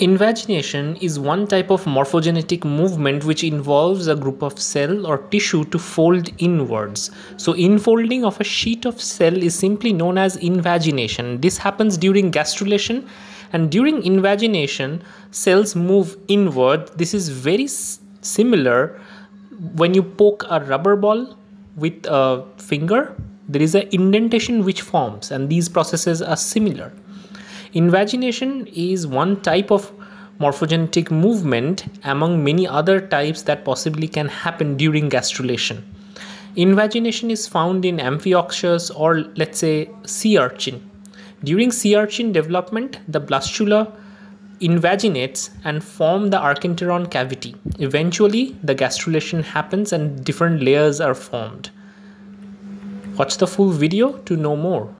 Invagination is one type of morphogenetic movement which involves a group of cell or tissue to fold inwards. So infolding of a sheet of cell is simply known as invagination. This happens during gastrulation, and during invagination cells move inward. This is very similar when you poke a rubber ball with a finger. There is an indentation which forms, and these processes are similar. Invagination is one type of morphogenetic movement among many other types that possibly can happen during gastrulation. Invagination is found in amphioxus, or let's say sea urchin. During sea urchin development, the blastula invaginates and form the archenteron cavity. Eventually, the gastrulation happens and different layers are formed. Watch the full video to know more.